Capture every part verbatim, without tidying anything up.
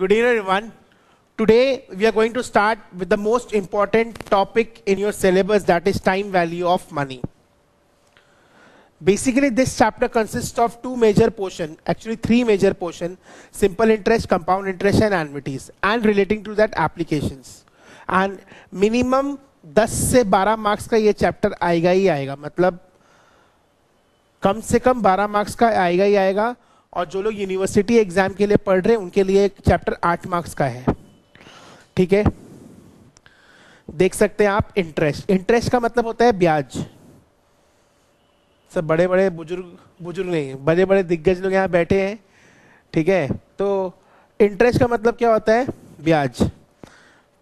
Good evening, everyone. Today, we are going to start with the most important topic in your syllabus, that is time value of money. Basically, this chapter consists of two major portion, actually three major portion, simple interest, compound interest and annuities, and relating to that applications. And minimum ten से बारह marks का ये chapter आएगा ही आएगा, मतलब कम से कम बारह marks का आएगा ही आएगा। और जो लोग यूनिवर्सिटी एग्जाम के लिए पढ़ रहे हैं उनके लिए एक चैप्टर आठ मार्क्स का है, ठीक है। देख सकते हैं आप इंटरेस्ट, इंटरेस्ट का मतलब होता है ब्याज। सब बड़े बड़े बुजुर्ग बुजुर्ग नहीं, बड़े बड़े दिग्गज लोग यहाँ बैठे हैं, ठीक है। तो इंटरेस्ट का मतलब क्या होता है? ब्याज।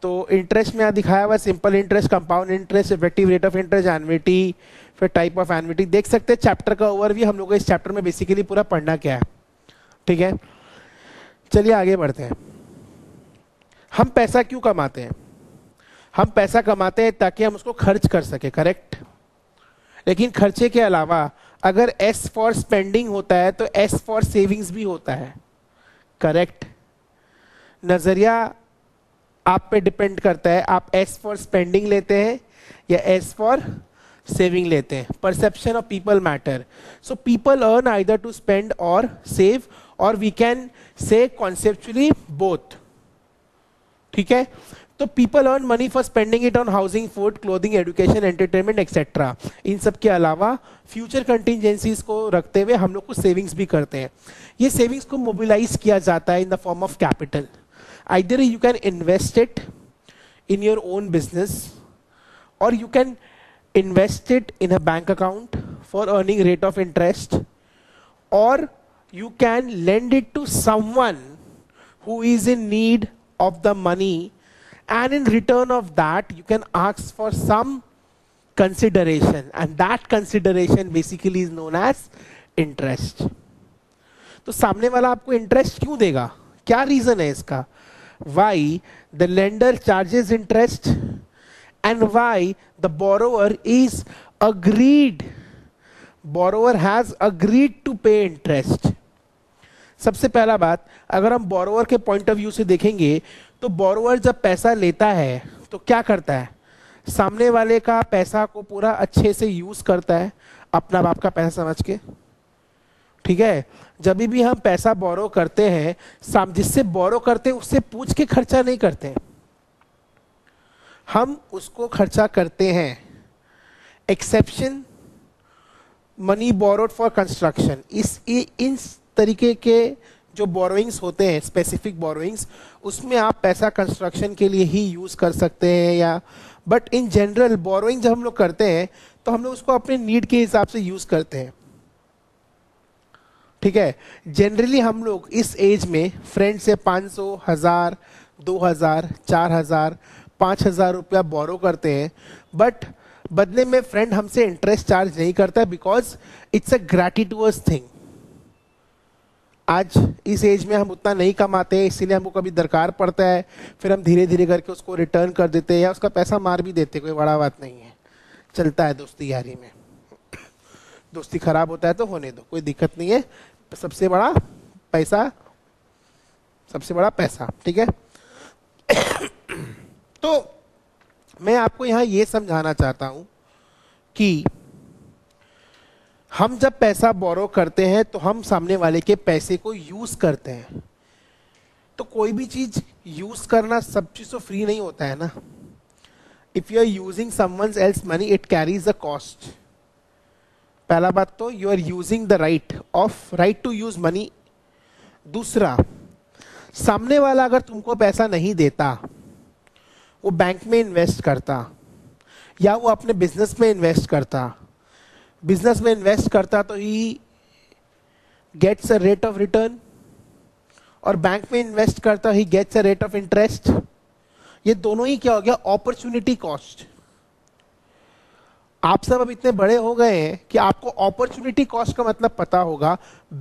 तो इंटरेस्ट में यहाँ दिखाया हुआ simple interest, compound interest, effective rate of interest, annuity, फिर टाइप ऑफ एन्युटी। देख सकते हैं चैप्टर का ओवरव्यू, हम लोग को इस चैप्टर में बेसिकली पूरा पढ़ना क्या है, ठीक है। चलिए आगे बढ़ते हैं। हम पैसा क्यों कमाते हैं? हम पैसा कमाते हैं ताकि हम उसको खर्च कर सके, करेक्ट। लेकिन खर्चे के अलावा अगर एस फॉर स्पेंडिंग होता है तो एस फॉर सेविंग्स भी होता है, करेक्ट। नज़रिया आप पे डिपेंड करता है, आप एस फॉर स्पेंडिंग लेते हैं या एस फॉर सेविंग लेते हैं। Perception of people matter, so people earn either to spend और सेव, और we can say conceptually both, ठीक है। तो people earn money for spending it on housing, food, clothing, education, entertainment etcetera. इन सब के अलावा फ्यूचर कंटिजेंसीज को रखते हुए हम लोग को सेविंग्स भी करते हैं। ये सेविंग्स को मोबिलाइज किया जाता है in the form of capital. Either you can invest it in your own business, or you can invest it in a bank account for earning rate of interest, or you can lend it to someone who is in need of the money, and in return of that you can ask for some consideration, and that consideration basically is known as interest. तो सामने वाला आपको interest क्यों देगा, क्या reason है इसका? Why the lender charges interest and why the borrower is agreed, borrower has agreed to pay interest. सबसे पहला बात, अगर हम borrower के point of view से देखेंगे तो borrower जब पैसा लेता है तो क्या करता है? सामने वाले का पैसा को पूरा अच्छे से यूज़ करता है, अपना बाप का पैसा समझ के, ठीक है। जब भी हम पैसा बोरो करते हैं, साम जिससे बोरो करते हैं उससे पूछ के खर्चा नहीं करते हैं। हम उसको खर्चा करते हैं। Exception money borrowed for construction, इस इन तरीके के जो बोरोइंग्स होते हैं, स्पेसिफिक बोरोइंग्स, उसमें आप पैसा कंस्ट्रक्शन के लिए ही यूज़ कर सकते हैं, या बट इन जनरल बोरोइंग जब हम लोग करते हैं तो हम लोग उसको अपने नीड के हिसाब से यूज़ करते हैं, ठीक है। जनरली हम लोग इस एज में फ्रेंड से पाँच सौ, हज़ार, दो हज़ार, चार हज़ार, पाँच हज़ार रुपया बोरो करते हैं, बट बदले में फ्रेंड हमसे इंटरेस्ट चार्ज नहीं करता, because it's a gratitudes thing. आज इस एज में हम उतना नहीं कमाते हैं, इसीलिए हमको कभी दरकार पड़ता है, फिर हम धीरे धीरे करके उसको रिटर्न कर देते हैं या उसका पैसा मार भी देते, कोई बड़ा बात नहीं है, चलता है दोस्ती यारी में। दोस्ती खराब होता है तो होने दो, कोई दिक्कत नहीं है। सबसे बड़ा पैसा, सबसे बड़ा पैसा, ठीक है। तो मैं आपको यहाँ ये समझाना चाहता हूँ कि हम जब पैसा बोरो करते हैं तो हम सामने वाले के पैसे को यूज़ करते हैं। तो कोई भी चीज़ यूज़ करना सब चीज़ तो फ्री नहीं होता है ना। If you are using someone else money it carries a cost. पहला बात तो you are using the right of right to use money. दूसरा, सामने वाला अगर तुमको पैसा नहीं देता, वो बैंक में इन्वेस्ट करता या वो अपने बिजनेस में इन्वेस्ट करता, बिजनेस में इन्वेस्ट करता तो he gets a rate of return, और बैंक में इन्वेस्ट करता he gets a rate of interest. ये दोनों ही क्या हो गया? Opportunity cost. आप सब अब इतने बड़े हो गए हैं कि आपको अपॉर्चुनिटी कॉस्ट का मतलब पता होगा,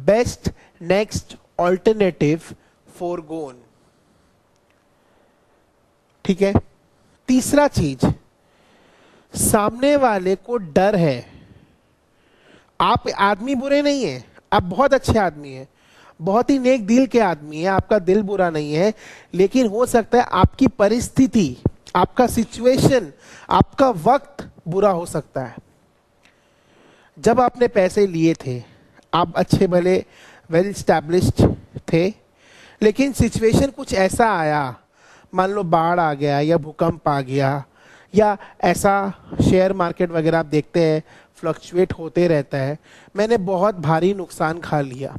बेस्ट, नेक्स्ट, ऑल्टरनेटिव, फोरगोन, ठीक है। तीसरा चीज, सामने वाले को डर है। आप आदमी बुरे नहीं हैं, आप बहुत अच्छे आदमी हैं, बहुत ही नेक दिल के आदमी है, आपका दिल बुरा नहीं है, लेकिन हो सकता है आपकी परिस्थिति, आपका सिचुएशन, आपका वक्त बुरा हो सकता है। जब आपने पैसे लिए थे आप अच्छे भले वेल एस्टैब्लिश्ड थे, लेकिन सिचुएशन कुछ ऐसा आया, मान लो बाढ़ आ गया या भूकंप आ गया, या ऐसा शेयर मार्केट वगैरह आप देखते हैं फ्लक्चुएट होते रहता है, मैंने बहुत भारी नुकसान खा लिया।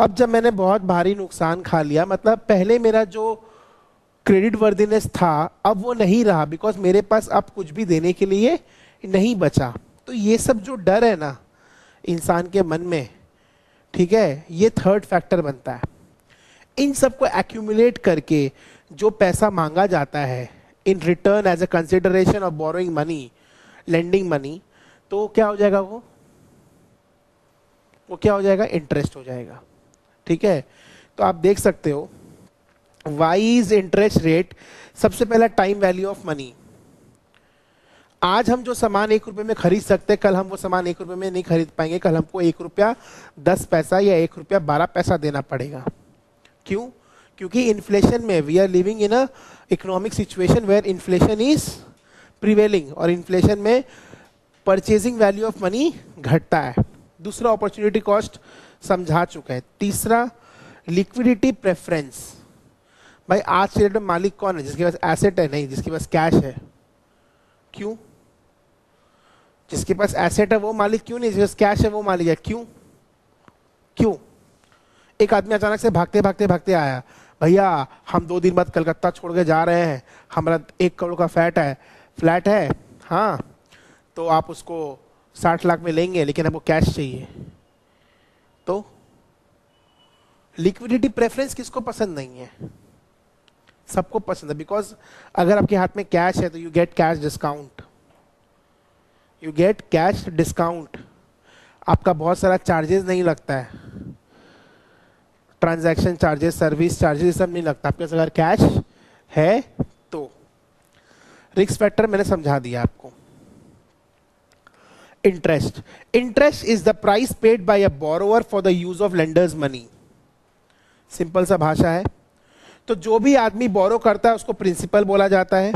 अब जब मैंने बहुत भारी नुकसान खा लिया, मतलब पहले मेरा जो क्रेडिट वर्दीनेस था अब वो नहीं रहा, बिकॉज मेरे पास अब कुछ भी देने के लिए नहीं बचा। तो ये सब जो डर है ना इंसान के मन में, ठीक है, ये थर्ड फैक्टर बनता है। इन सब को एक्यूमुलेट करके जो पैसा मांगा जाता है in return as a consideration of borrowing money, lending money, तो क्या हो जाएगा वो वो क्या हो जाएगा, इंटरेस्ट हो जाएगा। ठीक है, तो आप देख सकते हो वाई इज इंटरेस्ट रेट। सबसे पहला टाइम वैल्यू ऑफ मनी। आज हम जो सामान एक रुपये में खरीद सकते हैं, कल हम वो सामान एक रुपये में नहीं खरीद पाएंगे, कल हमको एक रुपया दस पैसा या एक रुपया बारह पैसा देना पड़ेगा। क्यों? क्योंकि इन्फ्लेशन में we are living in a economic situation where inflation is prevailing, और इन्फ्लेशन में परचेजिंग वैल्यू ऑफ मनी घटता है। दूसरा अपॉर्चुनिटी कॉस्ट समझा चुका है। तीसरा लिक्विडिटी प्रेफरेंस। भाई आज के डेट में मालिक कौन है? जिसके पास एसेट है, नहीं जिसके पास कैश है। क्यों? जिसके पास एसेट है वो मालिक क्यों नहीं, जिसके पास कैश है वो मालिक है। क्यों क्यों एक आदमी अचानक से भागते भागते भागते आया, भैया हम दो दिन बाद कलकत्ता छोड़ के जा रहे हैं, हमारा एक करोड़ का फ्लैट है फ्लैट है हाँ, तो आप उसको साठ लाख में लेंगे, लेकिन आपको कैश चाहिए। तो लिक्विडिटी प्रेफरेंस किसको पसंद नहीं है? सबको पसंद है, बिकॉज अगर आपके हाथ में कैश है तो you get cash discount, you get cash discount आपका बहुत सारा चार्जेस नहीं लगता है, ट्रांजैक्शन चार्जेस, सर्विस चार्जेस, सब नहीं लगता आपके पास अगर कैश है तो। रिस्क फैक्टर मैंने समझा दिया आपको। Interest interest is the price paid by a borrower for the use of lenders money. Simple सा भाषा है। तो जो भी आदमी बोरो करता है उसको प्रिंसिपल बोला जाता है,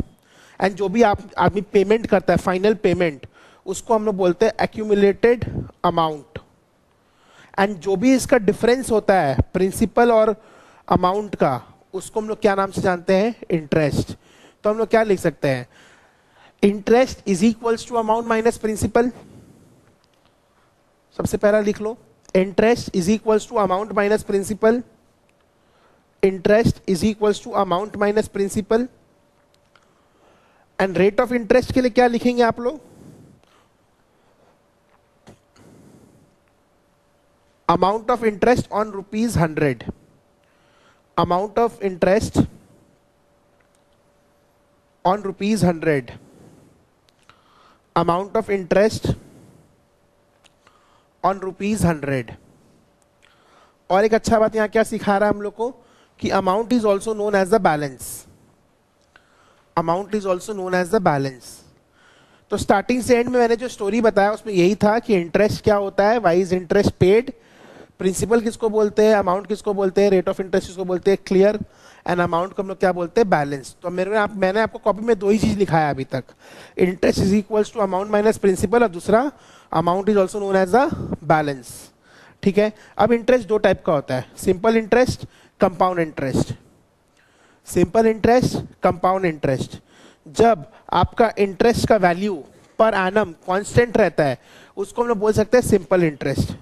एंड जो भी आप आदमी पेमेंट करता है, फाइनल पेमेंट, उसको हम लोग बोलते हैं एक्यूमुलेटेड अमाउंट। एंड जो भी इसका डिफरेंस होता है प्रिंसिपल और अमाउंट का, उसको हम लोग क्या नाम से जानते हैं? इंटरेस्ट। तो हम लोग क्या लिख सकते हैं? Interest is equals to amount minus principal. सबसे पहला लिख लो, interest is equals to amount minus principal. Interest is equals to amount minus principal. And rate of interest के लिए क्या लिखेंगे आप लोग? Amount of interest on rupees hundred, amount of interest on rupees hundred, amount of interest on rupees hundred. और एक अच्छा बात यहां क्या सिखा रहा है हम लोग को, कि amount is also known as the balance, amount is also known as the balance. तो स्टार्टिंग से एंड में मैंने जो स्टोरी बताया उसमें यही था कि इंटरेस्ट क्या होता है, why is interest paid, principal किसको बोलते हैं, अमाउंट किसको बोलते हैं, रेट ऑफ इंटरेस्ट किसको बोलते हैं, क्लियर, एंड अमाउंट को हम लोग क्या बोलते हैं, बैलेंस। तो मेरे आप मैंने आपको कॉपी में दो ही चीज लिखाया अभी तक, interest is equals to amount minus principal, और दूसरा amount is also known as the balance. ठीक है, अब इंटरेस्ट दो टाइप का होता है, simple interest, compound interest. Simple interest, compound interest, जब आपका इंटरेस्ट का वैल्यू पर एनम कांस्टेंट रहता है उसको हम लोग बोल सकते हैं सिंपल इंटरेस्ट।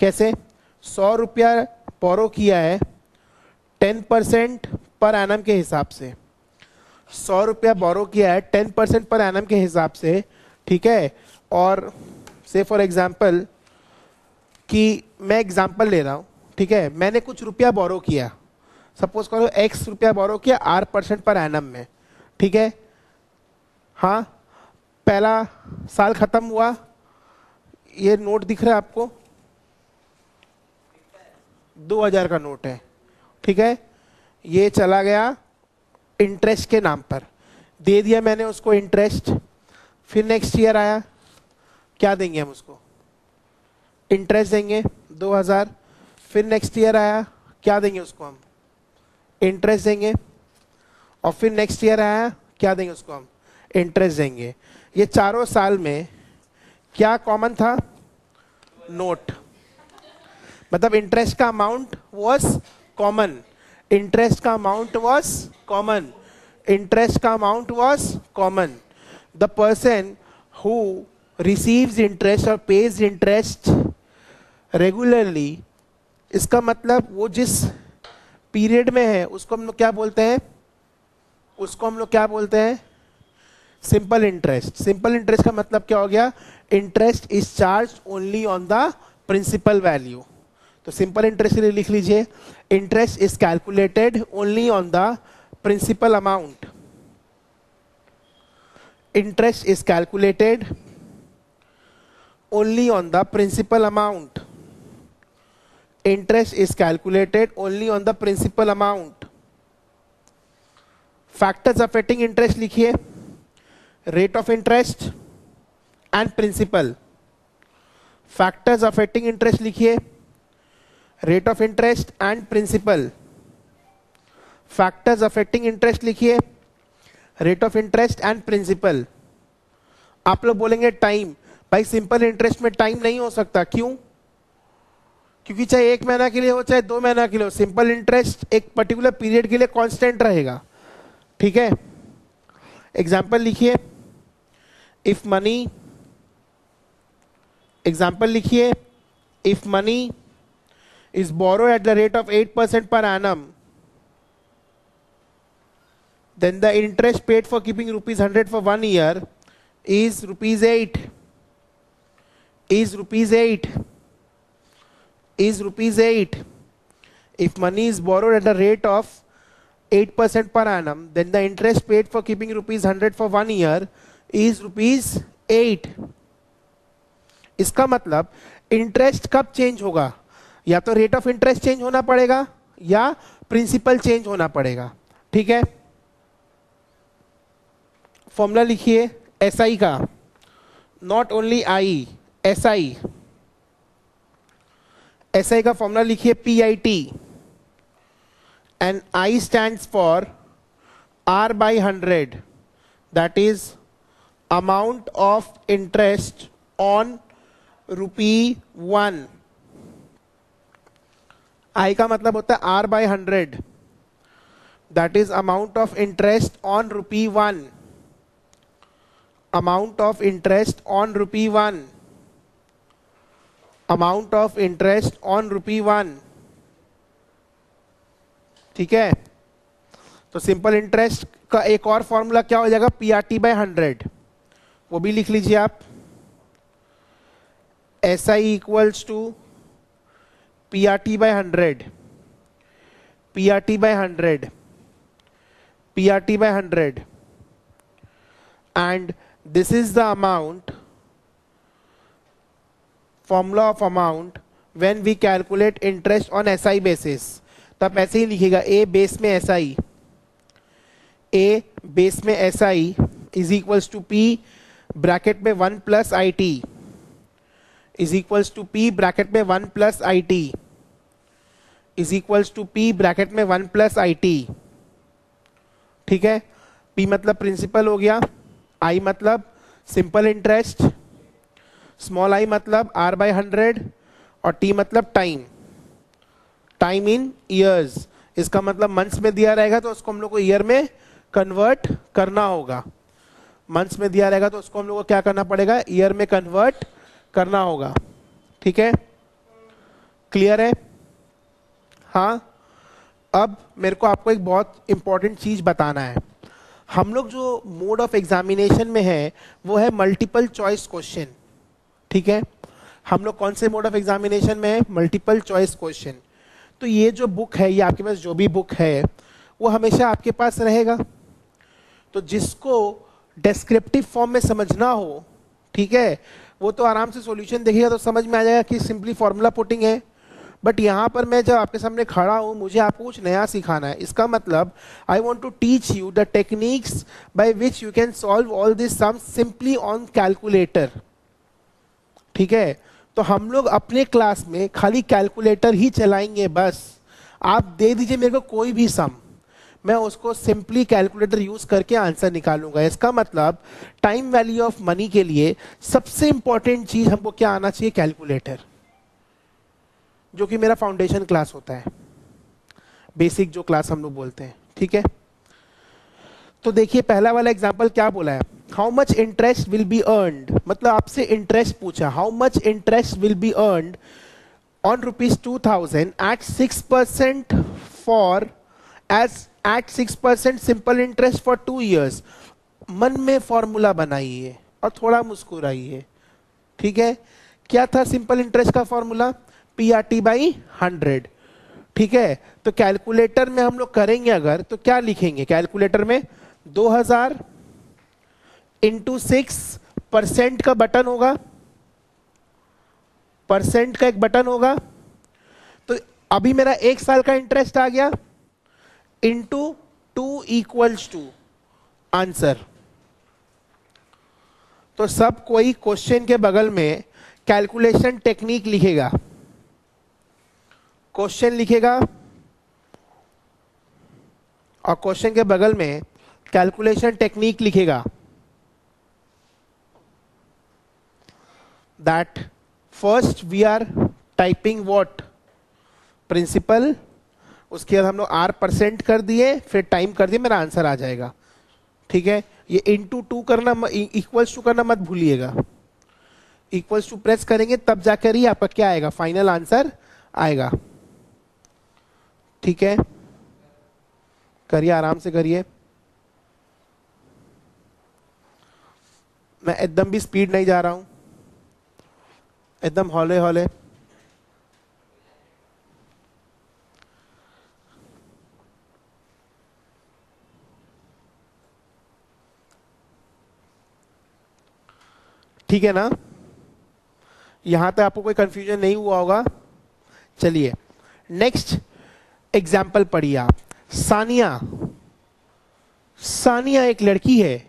कैसे? सौ रुपया बोरो किया है टेन परसेंट पर एनम के हिसाब से, सौ रुपया बोरो किया है टेन परसेंट पर एनम के हिसाब से, ठीक है, और से फॉर एग्जाम्पल कि मैं एग्जाम्पल ले रहा हूँ, ठीक है, मैंने कुछ रुपया बोरो किया, सपोज करो एक्स रुपया बोरो किया आर परसेंट पर एनम में, ठीक है, हाँ, पहला साल ख़त्म हुआ, ये नोट दिख रहा है आपको, दो हज़ार का नोट है, ठीक है, ये चला गया इंटरेस्ट के नाम पर, दे दिया मैंने उसको इंटरेस्ट। फिर नेक्स्ट ईयर आया, क्या देंगे हम उसको? इंटरेस्ट देंगे दो हज़ार। फिर नेक्स्ट ईयर आया, क्या देंगे उसको हम इंटरेस्ट देंगे, और फिर नेक्स्ट ईयर आया, क्या देंगे उसको हम इंटरेस्ट देंगे। ये चारों साल में क्या कॉमन था, नोट, मतलब इंटरेस्ट का अमाउंट वाज कॉमन, इंटरेस्ट का अमाउंट वाज कॉमन, इंटरेस्ट का amount was common. The person who receives interest और पेज इंटरेस्ट रेगुलरली, इसका मतलब वो जिस पीरियड में है उसको हम लोग क्या बोलते हैं, उसको हम लोग क्या बोलते हैं, सिंपल इंटरेस्ट। सिंपल इंटरेस्ट का मतलब क्या हो गया, interest is charge only on the principal value. तो सिंपल इंटरेस्ट के लिए लिख लीजिए, interest is calculated only on the principal amount, interest is calculated only on the principal amount, interest is calculated only on the principal amount। Factors affecting interest लिखिए, rate of interest and principal। Factors affecting interest लिखिए, rate of interest and principal। Factors affecting interest लिखिए, rate of interest and principal। आप लोग बोलेंगे time, भाई simple interest में time नहीं हो सकता, क्यों? क्योंकि चाहे एक महीना के लिए हो चाहे दो महीना के लिए हो, सिंपल इंटरेस्ट एक पर्टिकुलर पीरियड के लिए कांस्टेंट रहेगा। ठीक है, एग्जांपल लिखिए, इफ मनी, एग्जांपल लिखिए, if money is borrow at the rate of eight percent per annum, then the interest paid for keeping rupees hundred for one year is rupees eight, is rupees eight, is rupees eight। If money is borrowed at a rate of eight percent per annum, then the interest paid for keeping rupees hundred for one year is rupees eight। इसका मतलब interest कब change होगा, या तो rate of interest change होना पड़ेगा या principal change होना पड़ेगा। ठीक है, फॉर्मूला लिखिए एस आई का, not only I, S I, S I का फॉर्मूला लिखिए P I T, and I stands for R by hundred, that is amount of interest on rupee one. I का मतलब होता है R by hundred, that is amount of interest on rupee one, amount of interest on rupee one, amount of interest on rupee one. ठीक है, तो simple interest का एक और फॉर्मूला क्या हो जाएगा, P R T by hundred, वो भी लिख लीजिए आप, S I equals to P R T by hundred, P R T by hundred, P R T by hundred, and this is the amount, formula of amount when we calculate interest on S I basis। तब ऐसे ही लिखेगा A base में S I, A base में S I is equals to P bracket में one plus I T, is equals to P bracket में one plus I T, is equals to P bracket में one plus I T। ठीक है, P मतलब principal हो गया, I मतलब simple interest, small I मतलब आर बाई हंड्रेड, और टी मतलब टाइम, टाइम इन ईयर्स। इसका मतलब मंथ्स में दिया रहेगा तो उसको हम लोग को ईयर में कन्वर्ट करना होगा, मंथ्स में दिया रहेगा तो उसको हम लोग को क्या करना पड़ेगा, ईयर में कन्वर्ट करना होगा। ठीक है, क्लियर है? हाँ, अब मेरे को आपको एक बहुत इंपॉर्टेंट चीज़ बताना है। हम लोग जो मोड ऑफ एग्जामिनेशन में है वो है मल्टीपल चॉइस क्वेश्चन। ठीक है, हम लोग कौन से मोड ऑफ एग्जामिनेशन में है, मल्टीपल चॉइस क्वेश्चन। तो ये जो बुक है, ये आपके पास जो भी बुक है वो हमेशा आपके पास रहेगा। तो जिसको डिस्क्रिप्टिव फॉर्म में समझना हो, ठीक है, वो तो आराम से सॉल्यूशन देखेगा तो समझ में आ जाएगा कि सिंपली फार्मूला पुटिंग है। बट यहाँ पर मैं जब आपके सामने खड़ा हूँ, मुझे आपको कुछ नया सिखाना है। इसका मतलब I want to teach you the techniques by which you can solve all this sums simply on calculator. ठीक है, तो हम लोग अपने क्लास में खाली कैलकुलेटर ही चलाएंगे बस। आप दे दीजिए मेरे को कोई भी सम, मैं उसको सिंपली कैलकुलेटर यूज़ करके आंसर निकालूंगा। इसका मतलब टाइम वैल्यू ऑफ मनी के लिए सबसे इम्पॉर्टेंट चीज़ हमको क्या आना चाहिए? कैलकुलेटर, जो कि मेरा फाउंडेशन क्लास होता है, बेसिक जो क्लास हम लोग बोलते हैं। ठीक है, तो देखिए पहला वाला एग्जाम्पल क्या बोला है, how much interest will be earned. मतलब आपसे इंटरेस्ट पूछा, how much interest will be earned on rupees two thousand at six percent for as at six percent simple interest for two years. मन में formula बनाइए और थोड़ा मुस्कुराइए। ठीक है, क्या था सिंपल इंटरेस्ट का formula? P R T by hundred. ठीक है, तो कैलकुलेटर में हम लोग करेंगे अगर, तो क्या लिखेंगे कैलकुलेटर में? दो हजार इंटू सिक्स, परसेंट का बटन होगा, परसेंट का एक बटन होगा, तो अभी मेरा एक साल का इंटरेस्ट आ गया, into two equals to answer. तो सब कोई क्वेश्चन के बगल में कैलकुलेशन टेक्निक लिखेगा, क्वेश्चन लिखेगा और क्वेश्चन के बगल में कैलकुलेशन टेक्निक लिखेगा। That first we are typing what? Principal, उसके बाद हम लोग आर परसेंट कर दिए, फिर टाइम कर दिए, मेरा आंसर आ जाएगा। ठीक है, ये इंटू टू करना, इक्वल्स टू करना मत भूलिएगा, इक्वल्स टू प्रेस करेंगे तब जाकर ही आपका क्या आएगा, फाइनल आंसर आएगा। ठीक है, करिए, आराम से करिए, मैं एकदम भी स्पीड नहीं जा रहा हूं, एकदम हौले हौले। ठीक है ना, यहां तक आपको कोई कंफ्यूजन नहीं हुआ होगा। चलिए नेक्स्ट एग्जाम्पल पढ़िए आप। सानिया, सानिया एक लड़की है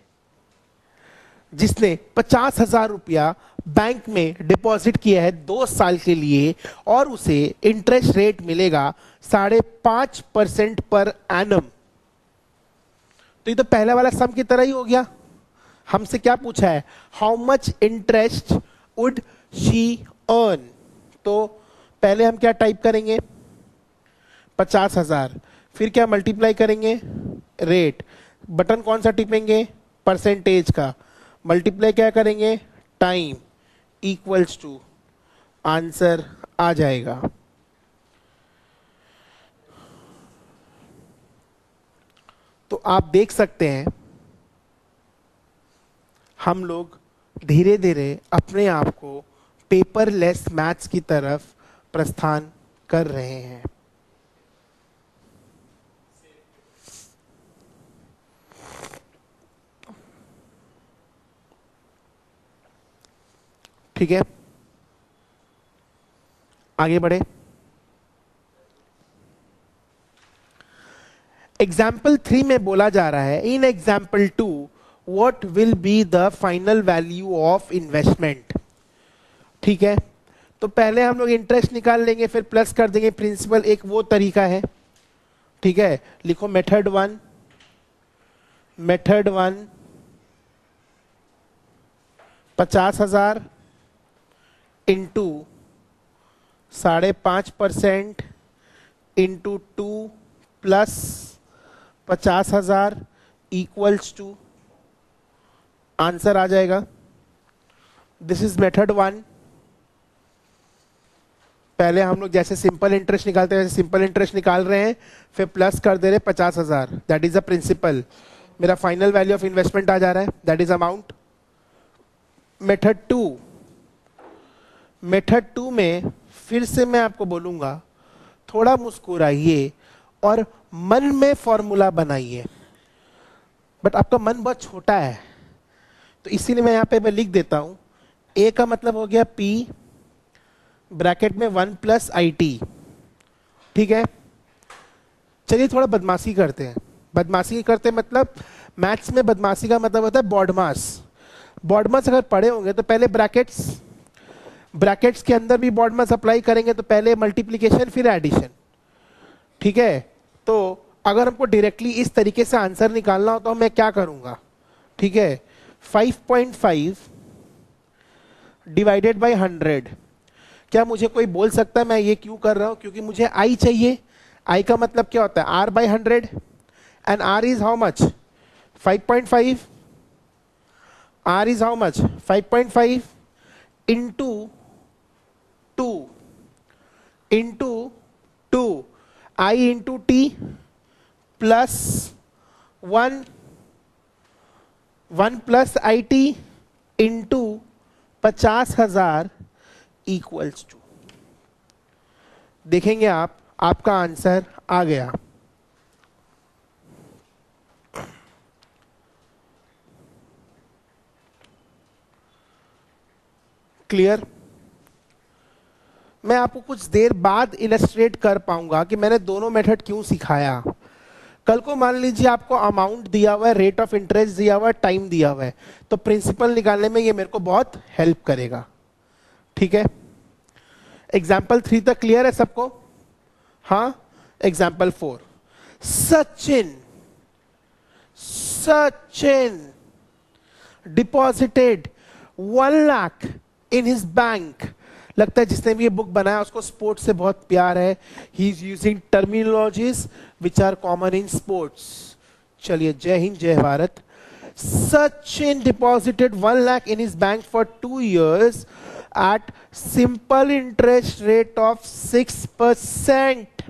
जिसने पचास हजार रुपया बैंक में डिपॉजिट किया है दो साल के लिए, और उसे इंटरेस्ट रेट मिलेगा साढ़े पांच परसेंट पर एनम। तो ये तो पहला वाला सम की तरह ही हो गया। हमसे क्या पूछा है? How much interest would she earn. तो पहले हम क्या टाइप करेंगे? पचास हजार, फिर क्या मल्टीप्लाई करेंगे? रेट। बटन कौन सा टिपेंगे? परसेंटेज का। मल्टीप्लाई क्या करेंगे? टाइम, इक्वल्स टू आंसर आ जाएगा। तो आप देख सकते हैं हम लोग धीरे धीरे अपने आप को पेपरलेस मैथ्स की तरफ प्रस्थान कर रहे हैं। ठीक है, आगे बढ़े। एग्जाम्पल थ्री में बोला जा रहा है, in example two what will be the final value of investment. ठीक है, तो पहले हम लोग इंटरेस्ट निकाल लेंगे, फिर प्लस कर देंगे प्रिंसिपल, एक वो तरीका है। ठीक है, लिखो मेथड वन, मेथड वन, पचास हजार इंटू साढ़े पाँच परसेंट इंटू टू प्लस पचास हजार इक्वल्स टू आंसर आ जाएगा। This is method one. पहले हम लोग जैसे सिंपल इंटरेस्ट निकालते हैं वैसे सिंपल इंटरेस्ट निकाल रहे हैं, फिर प्लस कर दे रहे पचास हजार, दैट इज अ प्रिंसिपल। मेरा फाइनल वैल्यू ऑफ इन्वेस्टमेंट आ जा रहा है, that is amount. Method two, method two में फिर से मैं आपको बोलूंगा थोड़ा मुस्कुराइए और मन में फॉर्मूला बनाइए, बट आपका मन बहुत छोटा है, तो इसीलिए मैं यहाँ पे मैं लिख देता हूँ। ए का मतलब हो गया पी, ब्रैकेट में वन प्लस आई टी। ठीक है, चलिए थोड़ा बदमाशी करते हैं। बदमाशी करते मतलब मैथ्स में बदमाशी का मतलब होता है बॉडमास। बॉडमास अगर पढ़े होंगे तो पहले ब्रैकेट्स, ब्रैकेट्स के अंदर भी बॉड मास अप्लाई करेंगे तो पहले मल्टीप्लीकेशन फिर एडिशन, ठीक है। तो अगर हमको डायरेक्टली इस तरीके से आंसर निकालना हो तो मैं क्या करूँगा, ठीक है, five point five divided by hundred. क्या मुझे कोई बोल सकता है मैं ये क्यों कर रहा हूँ? क्योंकि मुझे आई चाहिए। आई का मतलब क्या होता है? R by hundred, and R is how much? Five point five. R is how much? Five point five into two into two I into T plus one one plus I T into पचास हजार equals to. देखेंगे आप, आपका answer आ गया। Clear? मैं आपको कुछ देर बाद इलस्ट्रेट कर पाऊंगा कि मैंने दोनों मेथड क्यों सिखाया। कल को मान लीजिए आपको अमाउंट दिया हुआ है, रेट ऑफ इंटरेस्ट दिया हुआ है, टाइम दिया हुआ है, तो प्रिंसिपल निकालने में ये मेरे को बहुत हेल्प करेगा, ठीक है। एग्जाम्पल थ्री तक क्लियर है सबको? हाँ। Example four, Sachin Sachin deposited one lakh in his bank. लगता है जिसने भी ये बुक बनाया उसको स्पोर्ट्स से बहुत प्यार है। He is using terminologies which are common in sports. चलिए, जय हिंद जय Bharat. Sachin deposited one lakh in his bank for two years at simple interest rate of six percent.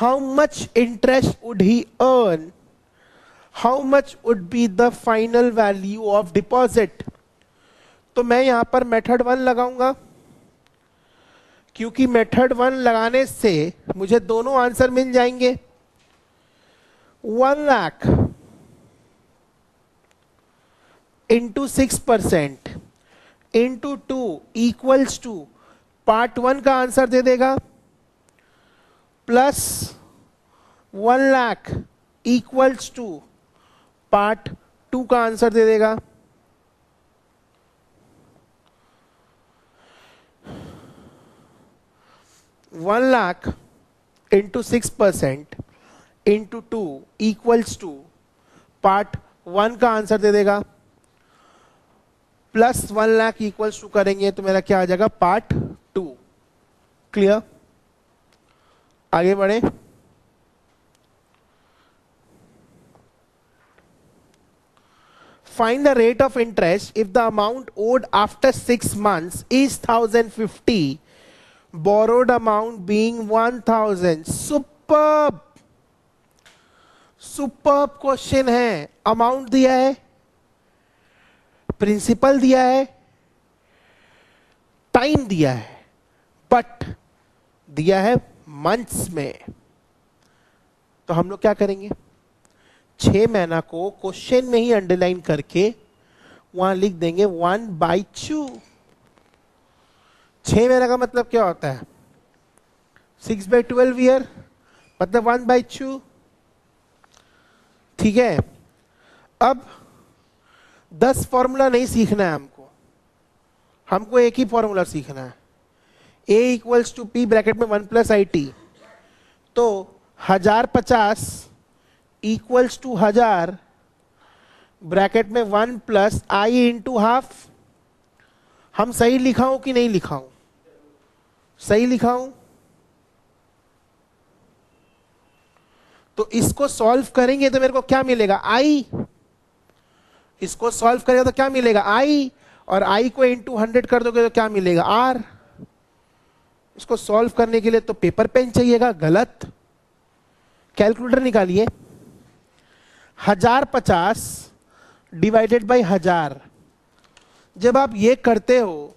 How much interest would he earn? How much would be the final value of deposit? तो मैं यहाँ पर method one लगाऊंगा, क्योंकि method one लगाने से मुझे दोनों आंसर मिल जाएंगे। One lakh into six percent into two equals to part one का आंसर दे देगा, plus one lakh equals to part two का आंसर दे देगा। One lakh into six percent into two equals to part one का आंसर दे देगा, plus one lakh equals to करेंगे तो मेरा क्या आ जाएगा? Part two. क्लियर? आगे बढ़े। Find the rate of interest if the amount owed after six months is thousand fifty, borrowed amount being one thousand. Superb, superb question है। अमाउंट दिया है, प्रिंसिपल दिया है, टाइम दिया है, बट दिया है मंथ्स में। तो हम लोग क्या करेंगे? छह महीना को क्वेश्चन में ही अंडरलाइन करके वहां लिख देंगे वन बाई टू। छह महीना का मतलब क्या होता है? सिक्स बाई ट्वेल्व ईयर, मतलब वन बाई टू, ठीक है। अब दस फॉर्मूला नहीं सीखना है हमको, हमको एक ही फॉर्मूला सीखना है, A equals to P bracket में वन प्लस आई टी। तो हजार पचास इक्वल्स टू हजार ब्रैकेट में one plus I into half. हम सही लिखा हूं कि नहीं लिखा हूं? सही लिखा हूं। तो इसको सॉल्व करेंगे तो मेरे को क्या मिलेगा? आई। इसको सॉल्व करेगा तो क्या मिलेगा? आई। और आई को इंटू हंड्रेड कर दोगे तो क्या मिलेगा? आर। इसको सॉल्व करने के लिए तो पेपर पेन चाहिएगा। गलत, कैलकुलेटर निकालिए। हजार पचास डिवाइडेड बाय हजार, जब आप ये करते हो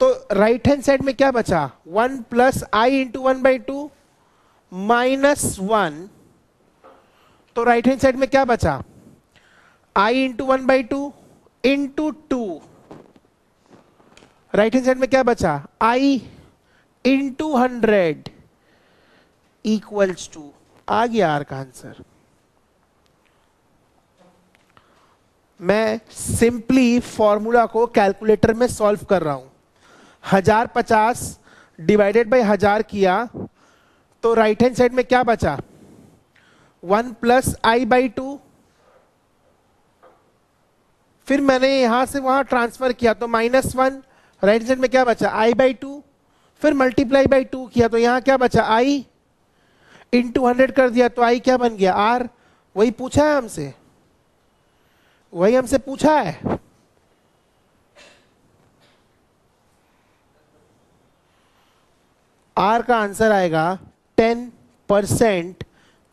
तो राइट हैंड साइड में क्या बचा? One plus I into one by two minus one. तो राइट हैंड साइड में क्या बचा? I into one by two into two. Right hand side में क्या बचा? I into hundred equals to. आ गया आर का आंसर। मैं सिंपली फॉर्मूला को कैलकुलेटर में सॉल्व कर रहा हूँ। हजार पचास डिवाइडेड बाई हजार किया तो राइट हैंड साइड में क्या बचा, one plus I by two. फिर मैंने यहां से वहां ट्रांसफर किया तो माइनस वन, राइट साइड में क्या बचा आई बाई टू। फिर मल्टीप्लाई बाई टू किया तो यहां क्या बचा आई, इंटू हंड्रेड कर दिया तो आई क्या बन गया आर। वही पूछा है हमसे, वही हमसे पूछा है। आर का आंसर आएगा ten percent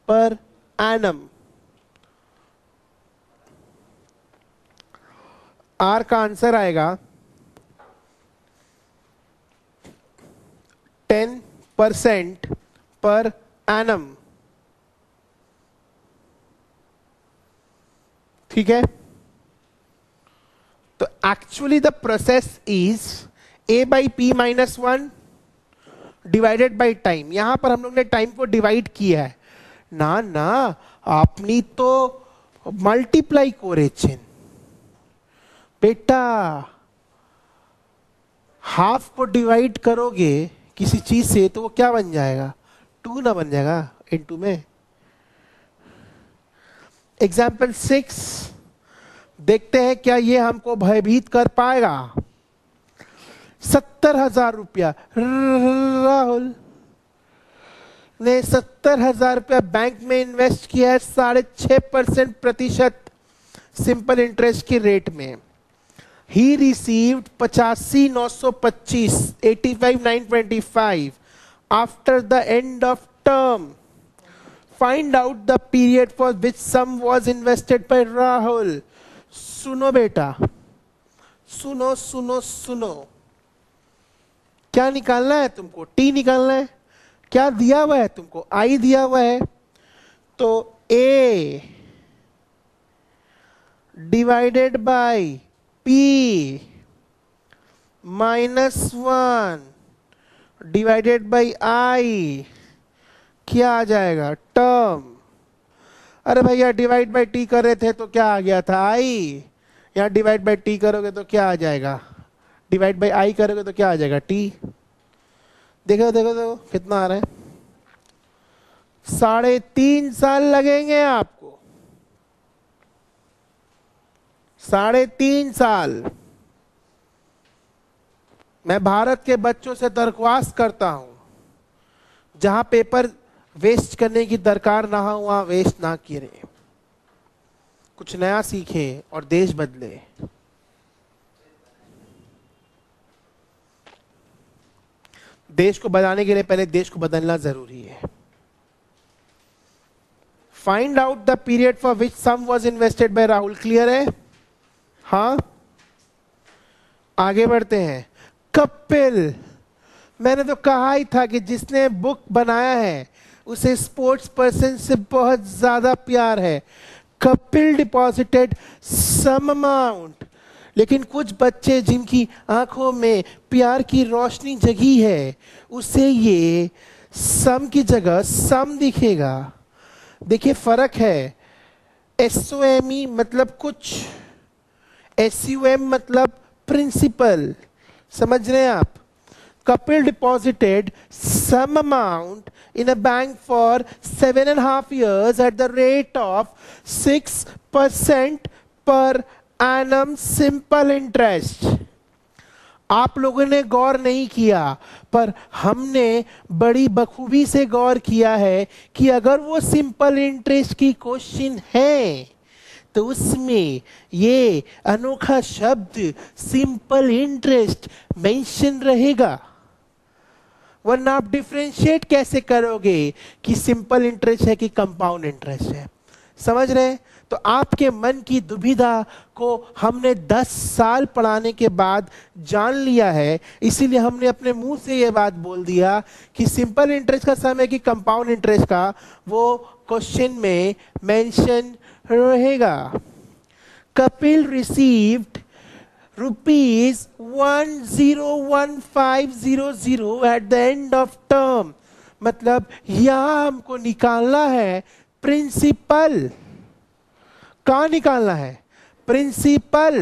per annum. R का आंसर आएगा टेन परसेंट पर एनम। ठीक है, तो actually the process is A by P minus one divided by time. यहां पर हम लोग ने टाइम को डिवाइड किया है ना, ना आपनी तो मल्टीप्लाई कोरेचेन बेटा। हाफ को डिवाइड करोगे किसी चीज से तो वो क्या बन जाएगा, टू ना बन जाएगा इनटू में। एग्जाम्पल सिक्स देखते हैं क्या ये हमको भयभीत कर पाएगा। सत्तर हजार रुपया राहुल ने सत्तर हजार रुपया बैंक में इन्वेस्ट किया है साढ़े छह परसेंट प्रतिशत सिंपल इंटरेस्ट की रेट में। ही रिसीव्ड पचासी नौ सौ पच्चीस eighty five nine twenty five after the end of term. Find out the period for which sum was invested by Rahul. सुनो बेटा, सुनो सुनो सुनो, क्या निकालना है तुमको, टी निकालना है। क्या दिया हुआ है तुमको, आई दिया हुआ है। तो A divided by P minus one divided by I क्या आ जाएगा टर्म। अरे भैया डिवाइड बाई टी कर रहे थे तो क्या आ गया था आई, यहाँ डिवाइड बाई टी करोगे तो क्या आ जाएगा, डिवाइड बाई आई करोगे तो क्या आ जाएगा टी। देखो देखो देखो कितना आ रहा है, साढ़े तीन साल लगेंगे आपको, साढ़े तीन साल। मैं भारत के बच्चों से दरख्वास्त करता हूं जहां पेपर वेस्ट करने की दरकार ना हो वहां वेस्ट ना करें, कुछ नया सीखे और देश बदले। देश को बदलने के लिए पहले देश को बदलना जरूरी है। Find out the period for which sum was invested by Rahul. Clear है? हाँ, आगे बढ़ते हैं। कपिल, मैंने तो कहा ही था कि जिसने बुक बनाया है उसे स्पोर्ट्स पर्सन से बहुत ज्यादा प्यार है। कपिल डिपॉजिटेड सम अमाउंट, लेकिन कुछ बच्चे जिनकी आंखों में प्यार की रोशनी जगी है उसे ये सम की जगह सम दिखेगा। देखिए फर्क है, एस ओ एम ई मतलब कुछ, एस यू एम मतलब प्रिंसिपल। समझ रहे हैं आप? Kapil deposited sum amount in a bank for seven and half years at the rate of six percent per annum simple interest. आप लोगों ने गौर नहीं किया पर हमने बड़ी बखूबी से गौर किया है कि अगर वो सिंपल इंटरेस्ट की क्वेश्चन है तो उसमें ये अनोखा शब्द सिंपल इंटरेस्ट मेंशन रहेगा, वरना आप डिफ्रेंशिएट कैसे करोगे कि सिंपल इंटरेस्ट है कि कंपाउंड इंटरेस्ट है। समझ रहे हैं? तो आपके मन की दुविधा को हमने दस साल पढ़ाने के बाद जान लिया है, इसीलिए हमने अपने मुंह से ये बात बोल दिया कि सिंपल इंटरेस्ट का सम है कि कंपाउंड इंटरेस्ट का, वो क्वेश्चन में मेंशन रहेगा। Kapil received rupees one zero one five zero zero at the end of term, मतलब यहाँ हमको निकालना है प्रिंसिपल। कहाँ निकालना है? प्रिंसिपल।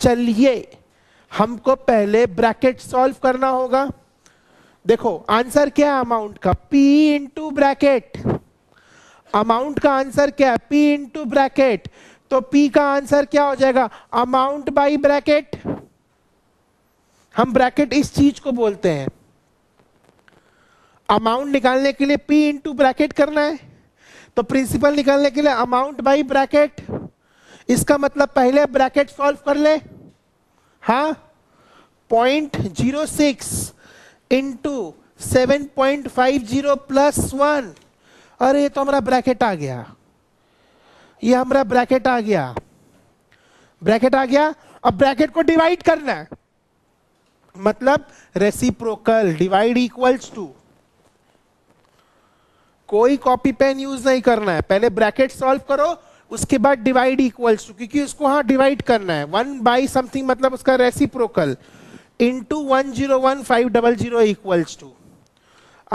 चलिए हमको पहले ब्रैकेट सॉल्व करना होगा। देखो आंसर क्या है अमाउंट का, P इंटू ब्रैकेट। अमाउंट का आंसर क्या है, P इंटू ब्रैकेट। तो P का आंसर क्या हो जाएगा, अमाउंट बाई ब्रैकेट। हम ब्रैकेट इस चीज को बोलते हैं। अमाउंट निकालने के लिए P इंटू ब्रैकेट करना है, तो प्रिंसिपल निकालने के लिए अमाउंट बाई ब्रैकेट। इसका मतलब पहले ब्रैकेट सॉल्व कर ले। हाँ, point zero six into seven point five zero plus one. अरे ये तो हमारा ब्रैकेट आ गया, ये हमारा ब्रैकेट आ गया, ब्रैकेट आ गया। अब ब्रैकेट को डिवाइड करना है, मतलब रेसिप्रोकल, डिवाइड इक्वल्स टू। कोई कॉपी पेन यूज नहीं करना है, पहले ब्रैकेट सॉल्व करो उसके बाद डिवाइड इक्वल्स टू, क्योंकि उसको हाँ डिवाइड करना है। वन बाई समथिंग मतलब उसका reciprocal into one zero one five double zero equals to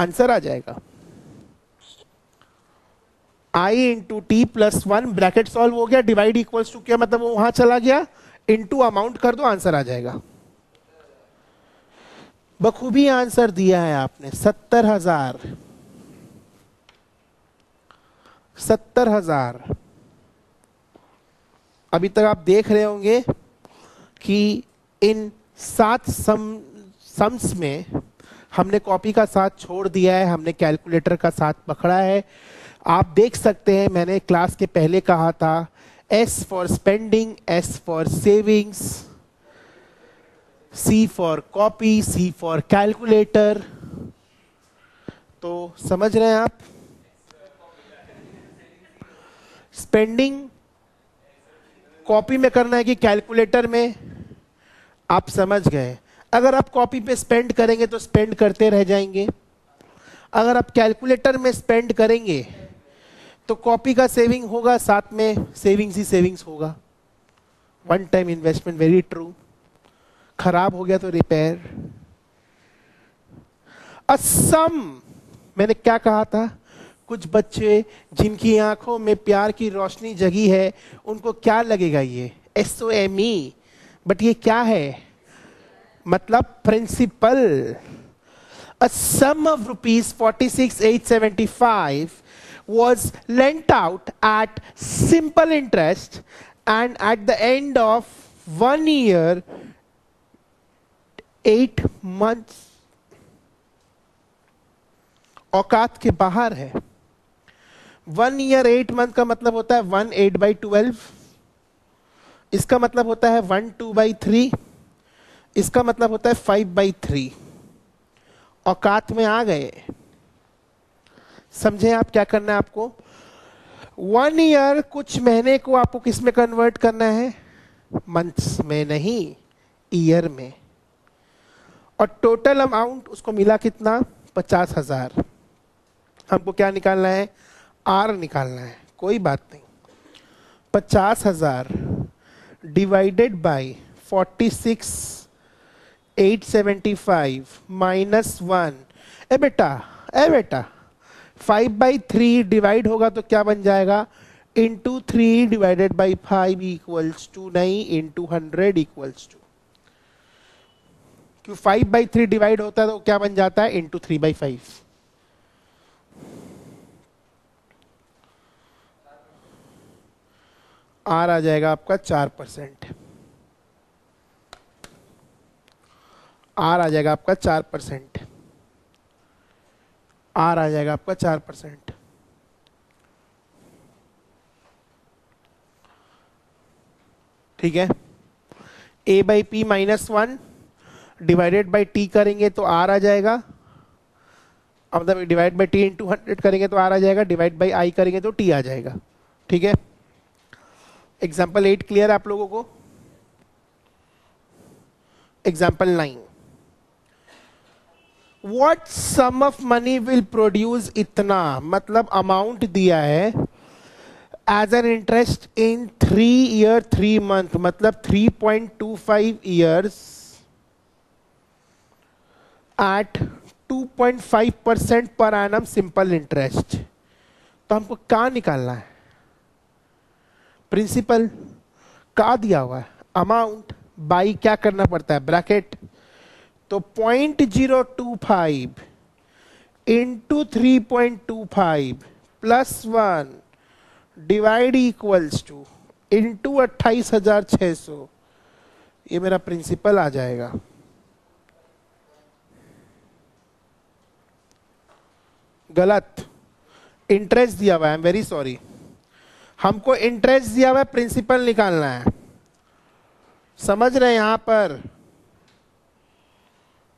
answer आ जाएगा। I into T plus one, bracket solve हो गया, डिवाइड इक्वल्स टू क्या मतलब वो वहां चला गया, इंटू अमाउंट कर दो, आंसर आ जाएगा। बखूबी आंसर दिया है आपने। सत्तर हजार सत्तर हजार अभी तक आप देख रहे होंगे कि इन सात सम सम्स में हमने कॉपी का साथ छोड़ दिया है, हमने कैलकुलेटर का साथ पकड़ा है। आप देख सकते हैं मैंने क्लास के पहले कहा था, S for spending, S for savings, C for copy, C for calculator. तो समझ रहे हैं आप, स्पेंडिंग कॉपी में करना है कि कैलकुलेटर में, आप समझ गए। अगर आप कॉपी पे स्पेंड करेंगे तो स्पेंड करते रह जाएंगे, अगर आप कैलकुलेटर में स्पेंड करेंगे तो कॉपी का सेविंग होगा, साथ में सेविंग्स ही सेविंग्स होगा। One time investment, very true. खराब हो गया तो रिपेयर। असम, मैंने क्या कहा था, कुछ बच्चे जिनकी आंखों में प्यार की रोशनी जगी है उनको क्या लगेगा ये S O M E, but ये क्या है, मतलब principal. A sum of rupees forty six eight seventy five was lent out at simple interest and at the end of one year eight months औकात के बाहर है। वन ईयर एट मंथ का मतलब होता है वन एट बाई ट्वेल्व, इसका मतलब होता है वन टू बाई थ्री, इसका मतलब होता है फाइव बाई थ्री। औकात में आ गए। समझे आप क्या करना है आपको, वन ईयर कुछ महीने को आपको किस में कन्वर्ट करना है, मंथ्स में नहीं, ईयर में। और टोटल अमाउंट उसको मिला कितना, पचास हजार। हमको क्या निकालना है, आर निकालना है, कोई बात नहीं। पचास हजार divided by forty six eight seventy five minus one. ए बेटा ए बेटा फाइव बाई थ्री डिवाइड होगा तो क्या बन जाएगा, into three divided by five equals to नहीं, इंटू हंड्रेड इक्वल्स टू। क्यों, फाइव बाई थ्री डिवाइड होता है तो क्या बन जाता है, into three by five. R आ जाएगा आपका चार परसेंट आर आ जाएगा आपका चार परसेंट आर आ जाएगा आपका चार परसेंट ठीक है। A by P minus one divided by T करेंगे तो आर आ जाएगा, मतलब divide by T into hundred करेंगे तो आर आ जाएगा, डिवाइड बाई आई करेंगे तो टी आ जाएगा। ठीक है, एग्जाम्पल एट क्लियर है आप लोगों को। Example nine, what sum of money will produce, इतना मतलब अमाउंट दिया है as an interest in three year three month, मतलब three point two five years at two point five percent per annum simple interest. तो हमको कहाँ निकालना है, प्रिंसिपल। का दिया हुआ है, अमाउंट बाई क्या करना पड़ता है, ब्रैकेट, तो point zero two five into three point two five plus one divide equals to into अट्ठाईस हजार छः सौ, ये मेरा प्रिंसिपल आ जाएगा। गलत, इंटरेस्ट दिया हुआ है, आई एम वेरी सॉरी, हमको इंटरेस्ट दिया हुआ है, प्रिंसिपल निकालना है, समझ रहे हैं, यहां पर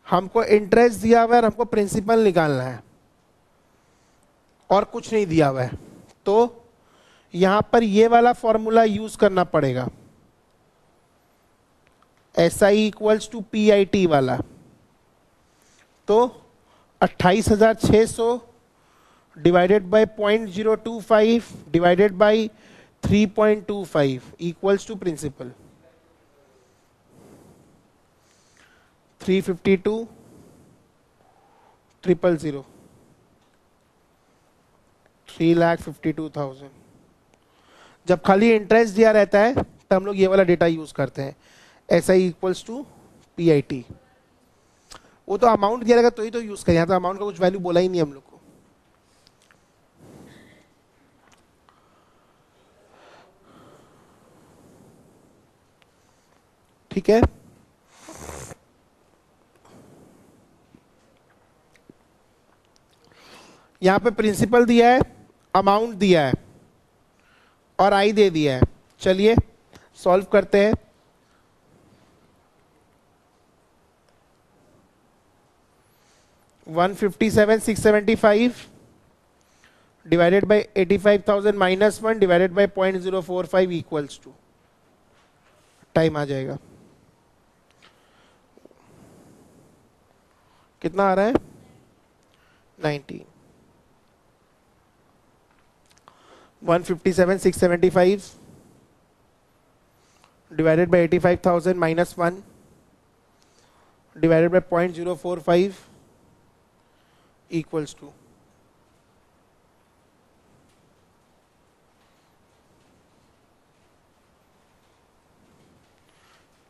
हमको इंटरेस्ट दिया हुआ है और हमको प्रिंसिपल निकालना है और कुछ नहीं दिया हुआ है, तो यहां पर ये वाला फॉर्मूला यूज करना पड़ेगा, S I equals to P I T वाला, तो अट्ठाईस हजार छः सौ divided by point zero two five divided by three point two five equals to principal three fifty two triple zero three lakh fifty two thousand. जब खाली interest दिया रहता है तो हम लोग ये वाला डेटा यूज करते हैं, S I equals to P I T. वो तो अमाउंट दिया रहेगा तो ही तो यूज करें, यहाँ तो अमाउंट का कुछ वैल्यू बोला ही नहीं हम लोग को। ठीक है, यहाँ पे प्रिंसिपल दिया है, अमाउंट दिया है और आई दे दिया है। चलिए सॉल्व करते हैं। One fifty seven six seventy five divided by eighty five thousand minus one divided by point zero four five equals to, time आ जाएगा, कितना आ रहा है nineteen. One fifty seven six seventy five divided by eighty five thousand minus one divided by point zero four five equals to,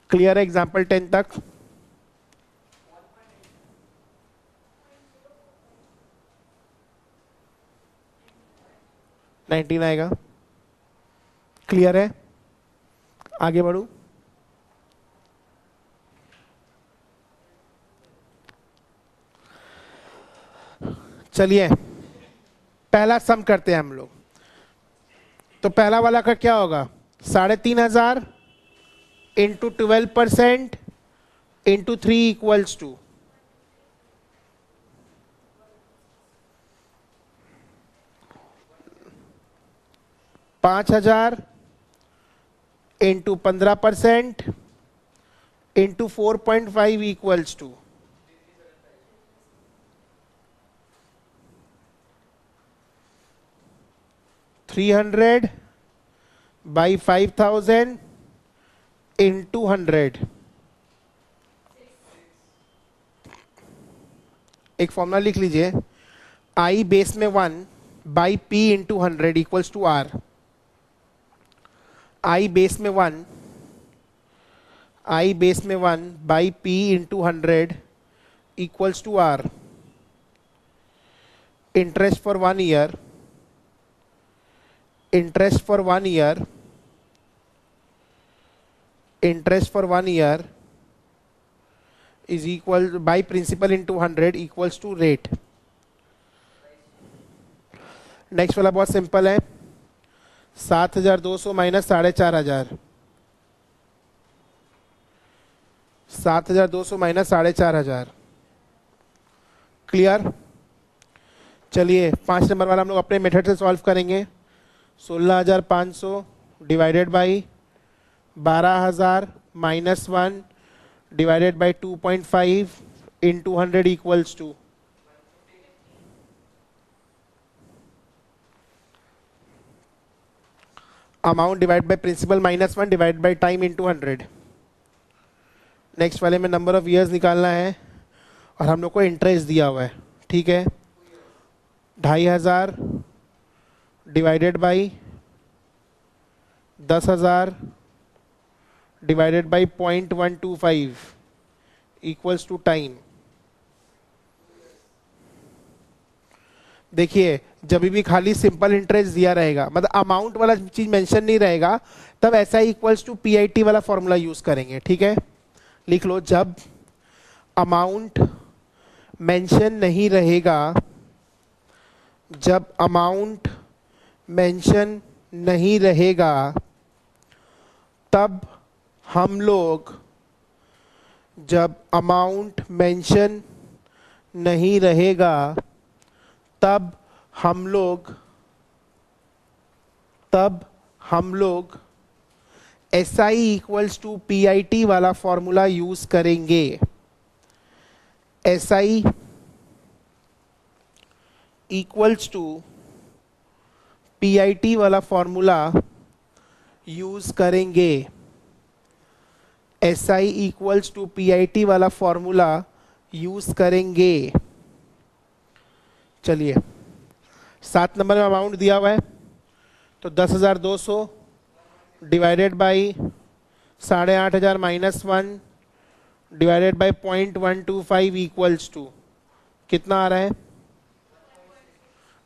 clear है example ten तक। Nineteen आएगा, clear है, आगे बढ़ू। चलिए पहला सम करते हैं हम लोग, तो पहला वाला का क्या होगा, साढ़े तीन हजार into twelve percent into three equals to पाँच हजार इंटू पंद्रह percent into four point five equals to three hundred by five thousand into hundred. एक फॉर्मूला लिख लीजिए, आई बेस में one by P into hundred equals to R. I base में one, I base में one by P into hundred equals to R. Interest for one year, interest for one year, interest for one year is equal by principal into hundred equals to rate. Next वाला बहुत simple है, सात हजार दो सौ minus साढ़े चार हजार, सात हजार दो सौ माइनस साढ़े चार हजार, क्लियर। चलिए पाँच नंबर वाला हम लोग अपने मेथड से सॉल्व करेंगे, सोलह हजार पाँच सौ डिवाइडेड बाई बारह हजार minus one divided by two point five in two hundred equals to amount divide by principal minus one divide by time into hundred. Next वाले में नंबर ऑफ ईयर्स निकालना है और हम लोग को इंटरेस्ट दिया हुआ है, ठीक है, ढाई हज़ार डिवाइडेड बाई दस हज़ार divided by zero point one two five equals to time. देखिए जब भी खाली सिंपल इंटरेस्ट दिया रहेगा, मतलब अमाउंट वाला चीज मेंशन नहीं रहेगा, तब ऐसा ही equals to P I T वाला फॉर्मूला यूज करेंगे. ठीक है, लिख लो, जब अमाउंट मेंशन नहीं रहेगा, जब अमाउंट मेंशन नहीं रहेगा तब हम लोग, जब अमाउंट मेंशन नहीं रहेगा तब हम लोग तब हम लोग S I equals to P I T वाला फॉर्मूला यूज करेंगे. S I equals to P I T वाला फॉर्मूला यूज करेंगे. S I equals to P I T वाला फॉर्मूला यूज करेंगे. चलिए, सात नंबर में अमाउंट दिया हुआ है तो दस हजार दो सौ डिवाइडेड बाई साढ़े आठ हजार minus one divided by point one two five equals to कितना आ रहा है?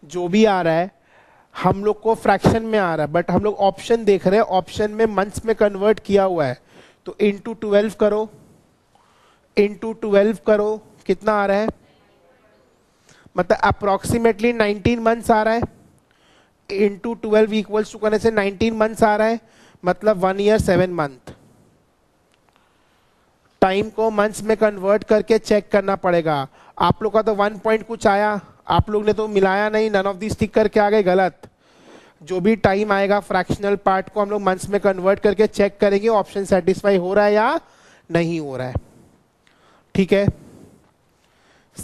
जो भी आ रहा है हम लोग को फ्रैक्शन में आ रहा है, बट हम लोग ऑप्शन देख रहे हैं, ऑप्शन में मंथ्स में कन्वर्ट किया हुआ है. तो इंटू ट्वेल्व करो, इंटू ट्वेल्व करो, कितना आ रहा है? मतलब अप्रोक्सीमेटली नाइनटीन मंथ्स आ रहा है. इंटू ट्वेल्व इक्वल्स टू करने से नाइनटीन मंथ्स आ रहा है, मतलब one year seven month. Time को मंथ्स में कन्वर्ट करके चेक करना पड़ेगा. आप लोग का तो वन पॉइंट कुछ आया, आप लोग ने तो मिलाया नहीं, नन ऑफ दी स्टिक करके आ गए गलत. जो भी टाइम आएगा फ्रैक्शनल पार्ट को हम लोग मंथ्स में कन्वर्ट करके चेक करेंगे ऑप्शन सेटिस्फाई हो रहा है या नहीं हो रहा है. ठीक है,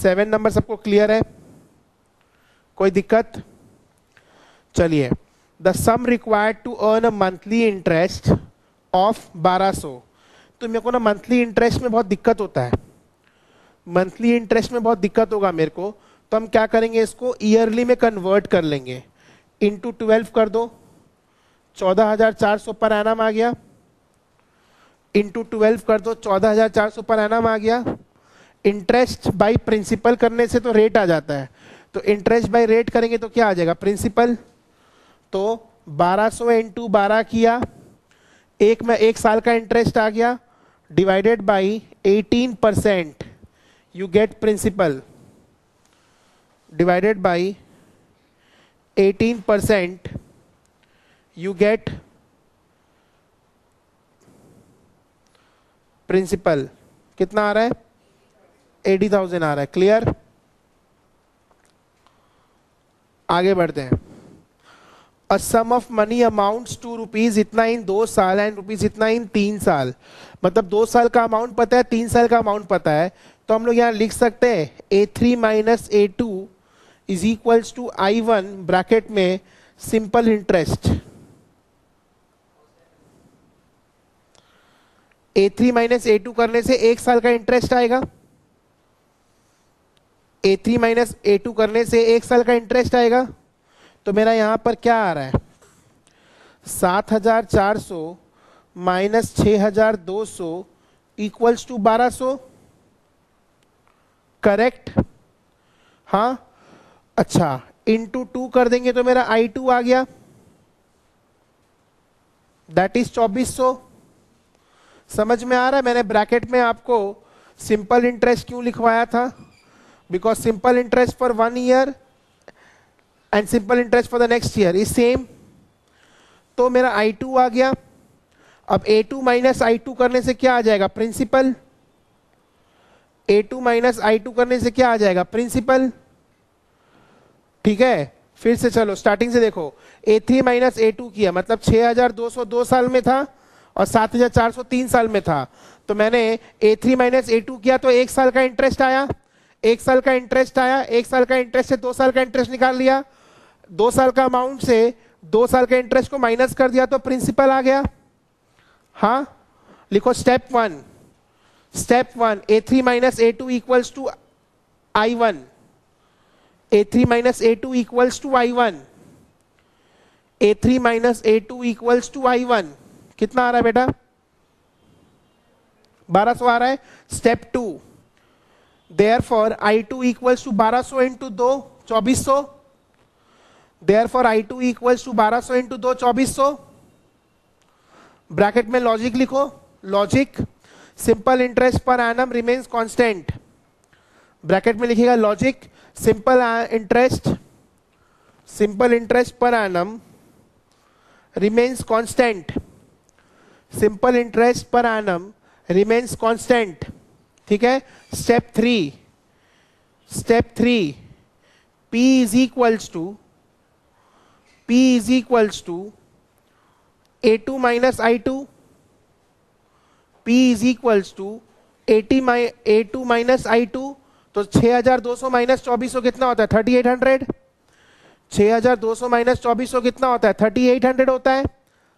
सेवन नंबर सबको क्लियर है, कोई दिक्कत? चलिए, the sum required to earn a monthly interest of बारह सौ. तो मेरे को ना मंथली इंटरेस्ट में बहुत दिक्कत होता है, मंथली इंटरेस्ट में बहुत दिक्कत होगा मेरे को. तो हम क्या करेंगे, इसको ईयरली में कन्वर्ट कर लेंगे. इंटू ट्वेल्व कर दो, चौदह हजार चार सौ पर एनम आ गया. इंटू ट्वेल्व कर दो, चौदह हजार चार सौ पर एनम आ गया. इंटरेस्ट बाय प्रिंसिपल करने से तो रेट आ जाता है, तो इंटरेस्ट बाय रेट करेंगे तो क्या आ जाएगा? प्रिंसिपल. तो बारह सौ इंटू बारह किया, एक में एक साल का इंटरेस्ट आ गया, डिवाइडेड बाय अठारह percent you get principal, divided by अठारह परसेंट यू गेट प्रिंसिपल. कितना आ रहा है? अस्सी हज़ार आ रहा है. क्लियर? आगे बढ़ते हैं. A sum of money amounts to rupees इतना इन दो साल एंड रुपीज इतना इन तीन साल. मतलब दो साल का अमाउंट पता है, तीन साल का अमाउंट पता है, तो हम लोग यहाँ लिख सकते हैं A three minus A two is equals to I one bracket में simple interest. A three minus A two करने से एक साल का इंटरेस्ट आएगा, A three minus A two करने से एक साल का इंटरेस्ट आएगा. तो मेरा यहाँ पर क्या आ रहा है? सात हजार चार सौ माइनस छः हजार दो सौ इक्वल्स टू बारह सौ. करेक्ट? हाँ, अच्छा. इंटू टू कर देंगे तो मेरा आई टू आ गया, दैट इज चौबीस सौ. समझ में आ रहा है मैंने ब्रैकेट में आपको सिंपल इंटरेस्ट क्यों लिखवाया था? Because simple interest for one year and simple interest for the next year is same. तो मेरा आई टू आ गया. अब A two minus I two करने से क्या आ जाएगा? Principal. A two minus I two करने से क्या आ जाएगा? प्रिंसिपल. ठीक है, फिर से चलो स्टार्टिंग से देखो. A three minus A two किया, मतलब छह हजार दो सौ दो साल में था और सात हजार चार सौ तीन साल में था. तो मैंने A three minus A two किया तो एक साल का इंटरेस्ट आया, एक साल का इंटरेस्ट आया, एक साल का इंटरेस्ट से दो साल का इंटरेस्ट निकाल लिया, दो साल का अमाउंट से दो साल का इंटरेस्ट को माइनस कर दिया तो प्रिंसिपल आ गया. हाँ, लिखो step one. Step one, A three minus A two equals to I one. A three minus A two equals to I one. A three minus A two equals to I one. कितना आ रहा है बेटा? बारह सौ आ रहा है। Step two, therefore I two equals to बारह सौ इंटू दो चौबीस सौ। Therefore I two equals to बारह सौ इंटू दो चौबीस सौ। ब्रैकेट में लॉजिक लिखो, logic simple interest per annum remains constant. Bracket में लिखिएगा logic simple interest simple interest per annum remains constant simple interest per annum remains constant. ठीक है। Step three step three P is equals to P is equals to A two minus I two. P is equals to eighty my A two minus I two. तो छह हज़ार दो सौ minus चौबीस सौ कितना होता है? Thirty eight hundred. छह हज़ार दो सौ माइनस चौबीस सौ कितना होता है? थर्टी एट हंड्रेड होता है।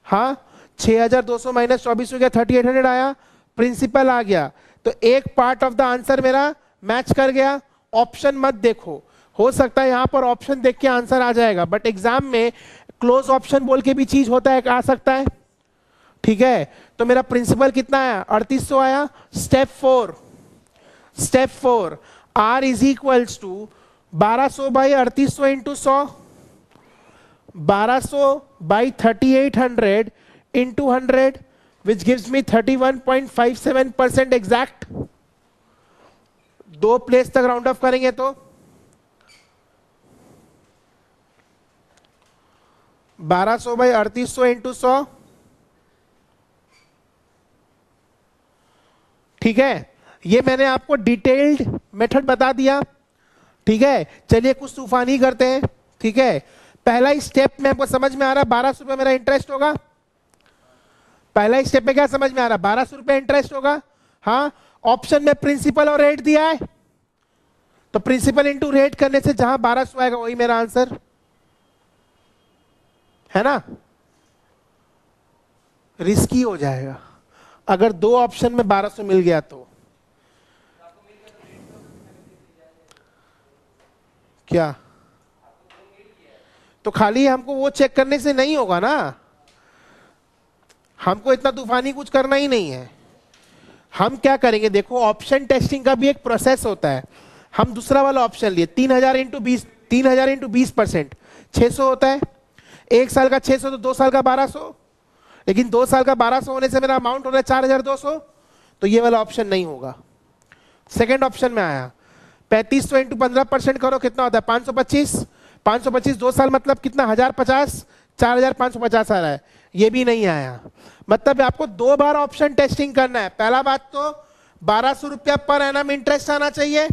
हाँ, छह हज़ार दो सौ माइनस चौबीस सौ क्या थर्टी एट हंड्रेड आया? प्रिंसिपल आ गया। तो एक पार्ट ऑफ द आंसर मेरा मैच कर गया। ऑप्शन मत देखो, हो सकता है यहाँ पर ऑप्शन देख के आंसर आ जाएगा, बट एग्जाम में क्लोज ऑप्शन बोल के भी चीज होता है, आ सकता है। ठीक है। तो मेरा प्रिंसिपल कितना आया? अड़तीस सौ आया। Step four step four R is equals to बारह सौ बाई अड़तीस सौ इंटू सौ, बारह सौ by thirty eight hundred into hundred, which gives me thirty one point five seven percent exact. दो प्लेस तक राउंड ऑफ करेंगे तो बारह सौ बाई अड़तीस सौ इंटू सौ। ठीक है। ये मैंने आपको डिटेल्ड मेथड बता दिया। ठीक है। चलिए कुछ तूफानी करते हैं। ठीक है। पहला ही स्टेप में आपको समझ में आ रहा है बारह सौ रुपये मेरा इंटरेस्ट होगा। पहला ही स्टेप में क्या समझ में आ रहा है? बारह सौ रुपये इंटरेस्ट होगा। हाँ, ऑप्शन में प्रिंसिपल और रेट दिया है, तो प्रिंसिपल इंटू रेट करने से जहां बारह सौ आएगा वही मेरा आंसर है ना। रिस्की हो जाएगा अगर दो ऑप्शन में बारह सौ मिल गया तो। क्या तो खाली हमको वो चेक करने से नहीं होगा ना, हमको इतना तूफानी कुछ करना ही नहीं है। हम क्या करेंगे, देखो ऑप्शन टेस्टिंग का भी एक प्रोसेस होता है। हम दूसरा वाला ऑप्शन लिए, तीन हजार इंटू बीस तीन हजार इंटू बीस परसेंट छः सौ होता है। एक साल का छः सौ तो दो साल का बारह सौ, लेकिन दो साल का बारह सौ होने से मेरा अमाउंट हो रहा है चार हजार दो सौ, तो ये वाला ऑप्शन नहीं होगा। सेकेंड ऑप्शन में आया पैंतीस सौ इंटू पंद्रह परसेंट करो कितना होता है? पाँच सौ पच्चीस। पाँच सौ पच्चीस दो साल मतलब कितना? हजार पचास। चार हजार पाँच सौ पचास आ रहा है। ये भी नहीं आया। मतलब आपको दो बार ऑप्शन टेस्टिंग करना है। पहला बात तो बारह सौ रुपया पर एनम इंटरेस्ट आना चाहिए,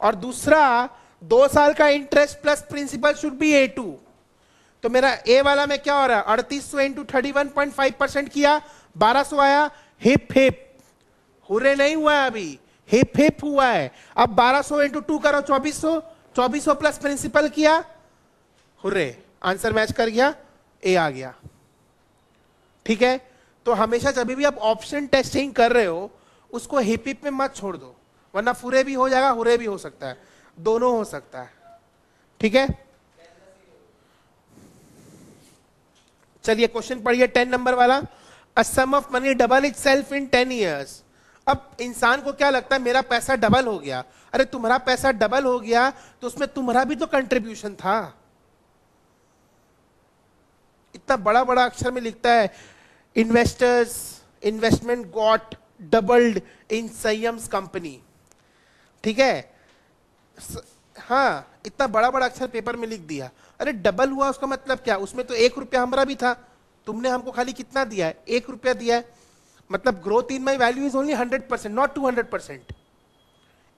और दूसरा दो साल का interest plus principal should be A two. तो मेरा ए वाला में क्या हो रहा है? अड़तीस सौ into thirty one point five percent किया, बारह सौ आया। हिप हिप हुर्रे नहीं हुआ है अभी, हिप हिप हुआ है। अब बारह सौ इंटू टू करो चौबीस सौ, चौबीस सौ प्लस प्रिंसिपल किया, हुर्रे आंसर मैच कर गया, ए आ गया। ठीक है। तो हमेशा जब भी आप ऑप्शन टेस्टिंग कर रहे हो उसको हिप हिप में मत छोड़ दो, वरना फुरे भी हो जाएगा, हुर्रे भी हो सकता है, दोनों हो सकता है। ठीक है। चलिए क्वेश्चन पढ़िए टेन नंबर वाला। A sum of money double itself in ten years. अब इंसान को क्या लगता है, मेरा पैसा डबल हो गया। अरे तुम्हारा पैसा डबल हो गया तो उसमें तुम्हारा भी तो कंट्रीब्यूशन था। इतना बड़ा बड़ा अक्षर में लिखता है investors investment got doubled in संयम्स कंपनी। ठीक है। हाँ, इतना बड़ा बड़ा अक्षर पेपर में लिख दिया। अरे डबल हुआ उसका मतलब क्या? उसमें तो एक रुपया हमारा भी था, तुमने हमको खाली कितना दिया है? एक रुपया दिया है। मतलब growth in my value is only hundred percent, not two hundred percent.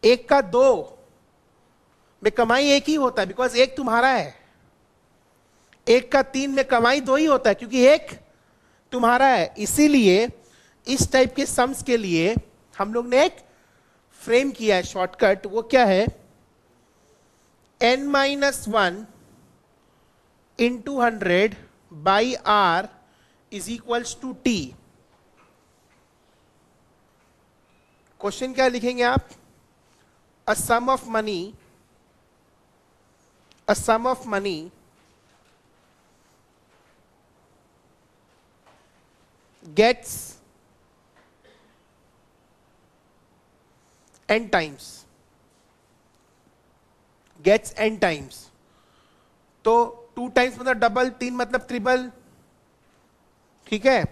एक का दो में कमाई एक ही होता है, बिकॉज एक तुम्हारा है। एक का तीन में कमाई दो ही होता है, क्योंकि एक तुम्हारा है। इसीलिए इस टाइप के सम्स के लिए हम लोग ने एक फ्रेम किया है शॉर्टकट। वो क्या है? N minus one into hundred by R is equals to T. Question क्या लिखेंगे आप? A sum of money a sum of money gets n times, gets n times, तो टू टाइम्स मतलब डबल, तीन मतलब ट्रिपल, ठीक है,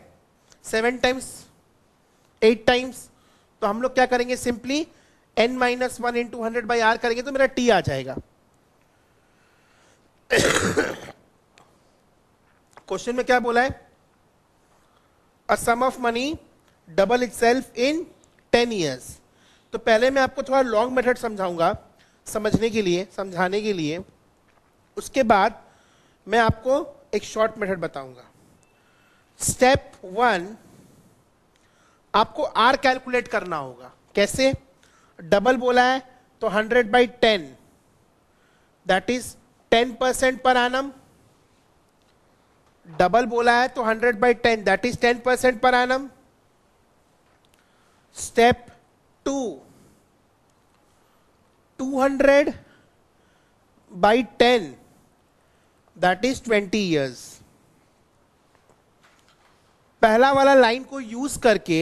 सेवन टाइम्स, एट टाइम्स। तो हम लोग क्या करेंगे, simply N minus one into hundred by R करेंगे तो मेरा टी आ जाएगा। क्वेश्चन में क्या बोला है, a sum of money double itself in ten years. तो पहले मैं आपको थोड़ा लॉन्ग मेथड समझाऊंगा समझने के लिए, समझाने के लिए, उसके बाद मैं आपको एक शॉर्ट मेथड बताऊंगा। स्टेप वन, आपको आर कैलकुलेट करना होगा। कैसे, डबल बोला है तो hundred by ten, that is ten percent per annum. Double बोला है तो hundred by ten, that is ten percent per annum. Step two, two hundred by ten, that is twenty years. पहला वाला लाइन को use करके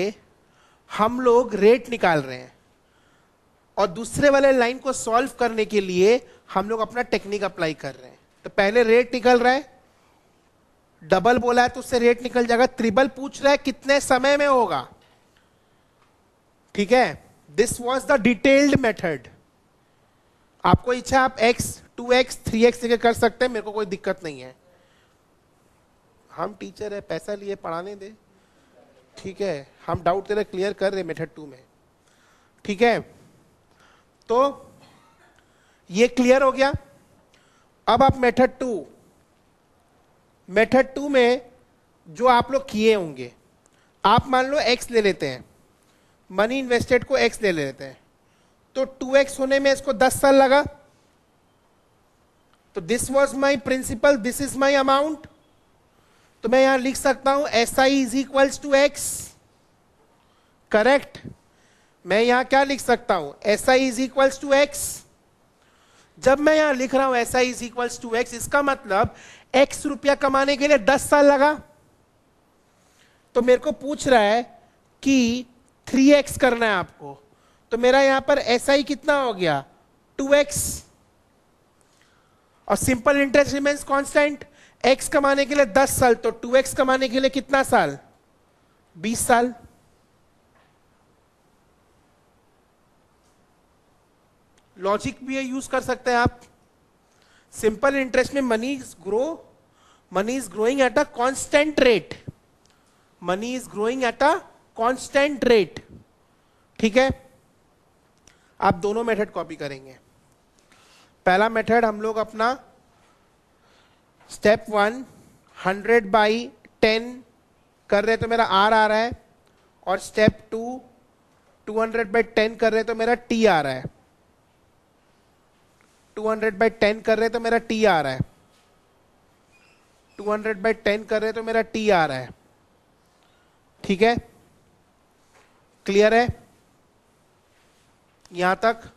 हम लोग rate निकाल रहे हैं और दूसरे वाले लाइन को सॉल्व करने के लिए हम लोग अपना टेक्निक अप्लाई कर रहे हैं। तो पहले रेट निकल रहा है, डबल बोला है तो उससे रेट निकल जाएगा। ट्रिपल पूछ रहा है कितने समय में होगा, ठीक है। This was the detailed method. आपको इच्छा आप X, two X, three X लेके कर सकते हैं, मेरे को कोई दिक्कत नहीं है, हम टीचर है, पैसा लिए पढ़ाने दे, ठीक है। हम डाउट तेरा क्लियर कर रहे मेथड टू में, ठीक है। तो ये क्लियर हो गया। अब आप मेथड टू, मेथड टू में जो आप लोग किए होंगे, आप मान लो एक्स ले लेते हैं, मनी इन्वेस्टेड को एक्स ले लेते हैं, तो टू एक्स होने में इसको दस साल लगा। तो this was my principal, this is my amount. तो मैं यहां लिख सकता हूं S I is equals to X, correct. मैं यहां क्या लिख सकता हूं, S I is equals to X. जब मैं यहां लिख रहा हूं S I is equals to X, इसका मतलब एक्स रुपया कमाने के लिए दस साल लगा। तो मेरे को पूछ रहा है कि थ्री एक्स करना है आपको, तो मेरा यहां पर एस आई कितना हो गया, टू एक्स, और simple interest remains constant. X कमाने के लिए दस साल, तो टू एक्स कमाने के लिए कितना साल, बीस साल, लॉजिक भी यूज कर सकते हैं आप। सिंपल इंटरेस्ट में money is grow, money is growing at a constant rate, money is growing at a constant rate, ठीक है। आप दोनों मेथड कॉपी करेंगे। पहला मेथड हम लोग अपना step one hundred by ten कर रहे तो मेरा आर आ रहा है, और step two two hundred by ten कर रहे तो मेरा टी आ रहा है, टू हंड्रेड बाई टेन कर रहे तो मेरा टी आ रहा है, टू हंड्रेड बाई टेन कर रहे तो मेरा टी आ रहा है, ठीक है। क्लियर है यहां तक,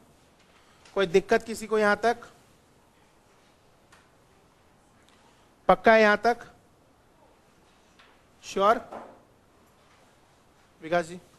कोई दिक्कत किसी को यहां तक, पक्का है यहां तक, श्योर विकास जी।